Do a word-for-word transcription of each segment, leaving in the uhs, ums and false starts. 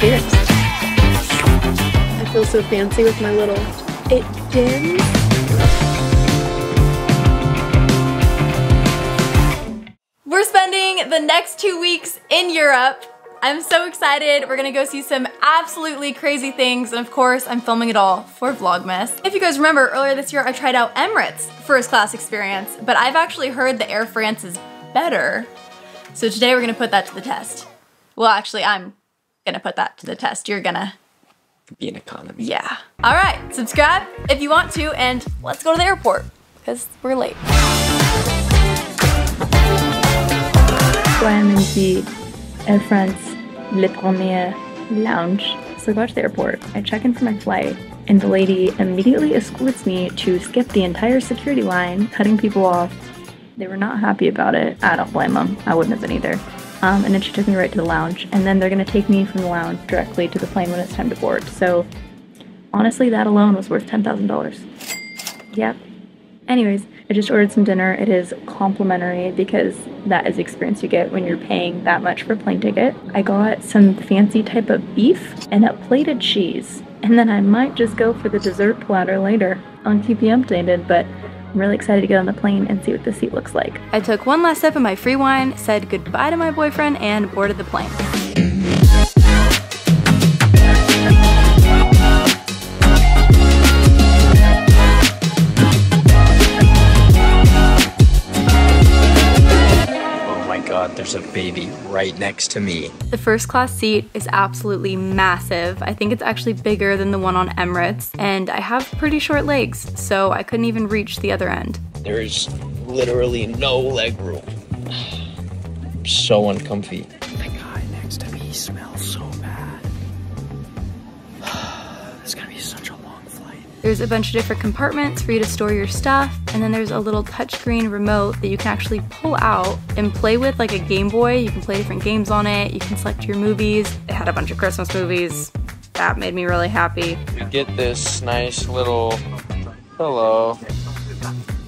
Cheers. I feel so fancy with my little it gin. We're spending the next two weeks in Europe. I'm so excited. We're gonna go see some absolutely crazy things. And of course, I'm filming it all for Vlogmas. If you guys remember, earlier this year, I tried out Emirates first class experience, but I've actually heard that Air France is better. So today we're gonna put that to the test. Well, actually, I'm gonna put that to the test. You're gonna be an economy. Yeah. All right, subscribe if you want to, and let's go to the airport because we're late. So I'm in the Air France Le Premier Lounge. So I go out to the airport, I check in for my flight, and the lady immediately escorts me to skip the entire security line, cutting people off. They were not happy about it. I don't blame them. I wouldn't have been either. Um, and then she took me right to the lounge, and then they're gonna take me from the lounge directly to the plane when it's time to board. So honestly, that alone was worth ten thousand dollars. Yep. Anyways, I just ordered some dinner. It is complimentary because that is the experience you get when you're paying that much for a plane ticket. I got some fancy type of beef and a plated cheese. And then I might just go for the dessert platter later. I'll keep you updated, but I'm really excited to get on the plane and see what the seat looks like. I took one last sip of my free wine, said goodbye to my boyfriend, and boarded the plane. There's a baby right next to me. The first class seat is absolutely massive. I think it's actually bigger than the one on Emirates, and I have pretty short legs, so I couldn't even reach the other end. There is literally no leg room. I'm so uncomfy. The guy next to me smells so bad. This is gonna be such a long flight. There's a bunch of different compartments for you to store your stuff. And then there's a little touchscreen remote that you can actually pull out and play with like a Game Boy. You can play different games on it. You can select your movies. It had a bunch of Christmas movies. That made me really happy. You get this nice little pillow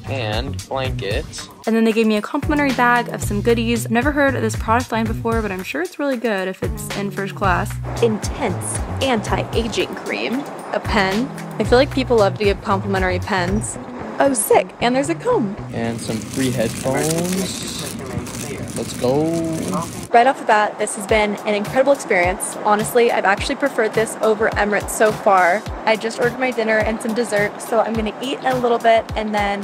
and blanket. And then they gave me a complimentary bag of some goodies. I've never heard of this product line before, but I'm sure it's really good if it's in first class. Intense anti-aging cream. A pen. I feel like people love to give complimentary pens. Oh, sick. And there's a comb. And some free headphones. Let's go. Right off the bat, this has been an incredible experience. Honestly, I've actually preferred this over Emirates so far. I just ordered my dinner and some dessert, so I'm gonna eat a little bit and then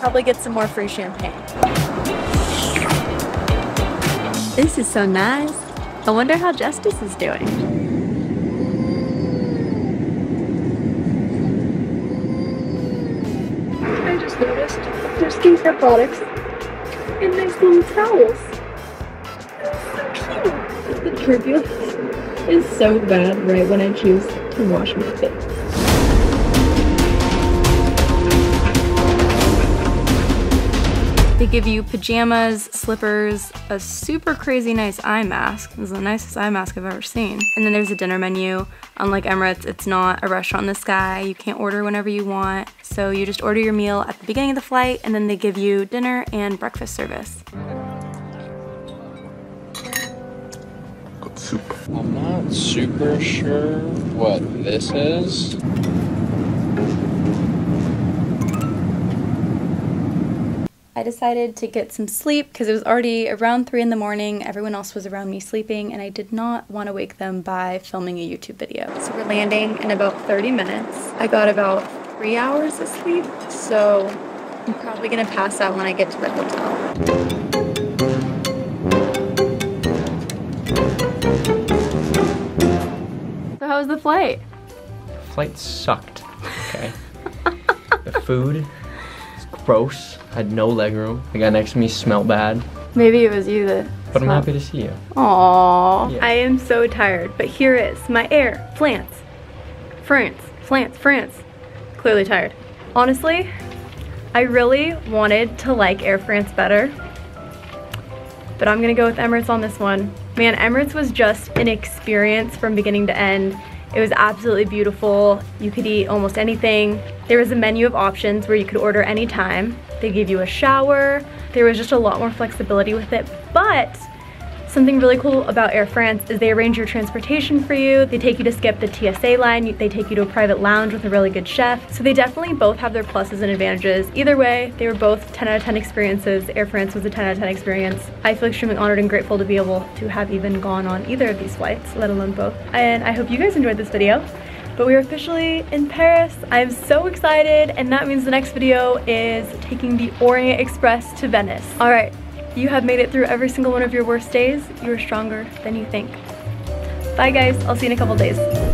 probably get some more free champagne. This is so nice. I wonder how Justice is doing. Noticed there's skincare products and nice little towels. It's so cute. The turbulence is so bad right when I choose to wash my face. They give you pajamas, slippers, a super crazy nice eye mask. This is the nicest eye mask I've ever seen. And then there's a dinner menu. Unlike Emirates, it's not a restaurant in the sky. You can't order whenever you want. So you just order your meal at the beginning of the flight, and then they give you dinner and breakfast service. Good soup. I'm not super sure what this is. I decided to get some sleep because it was already around three in the morning. Everyone else was around me sleeping, and I did not want to wake them by filming a YouTube video. So we're landing in about thirty minutes. I got about three hours of sleep, so I'm probably gonna pass out when I get to the hotel. So how was the flight? The flight sucked, okay? The food was gross. I had no leg room. The guy next to me smelled bad. Maybe it was you that But smelled. I'm happy to see you. Aww. Yeah. I am so tired, but here is my Air France. France, France, France. Clearly tired. Honestly, I really wanted to like Air France better, but I'm gonna go with Emirates on this one. Man, Emirates was just an experience from beginning to end. It was absolutely beautiful. You could eat almost anything. There was a menu of options where you could order anytime. They gave you a shower. There was just a lot more flexibility with it, but Something really cool about Air France is they arrange your transportation for you, they take you to skip the T S A line, they take you to a private lounge with a really good chef. So they definitely both have their pluses and advantages. Either way, they were both ten out of ten experiences. Air France was a ten out of ten experience. I feel extremely honored and grateful to be able to have even gone on either of these flights, let alone both. And I hope you guys enjoyed this video. But we are officially in Paris. I'm so excited, and that means the next video is taking the Orient Express to Venice. All right. You have made it through every single one of your worst days. You are stronger than you think. Bye guys, I'll see you in a couple days.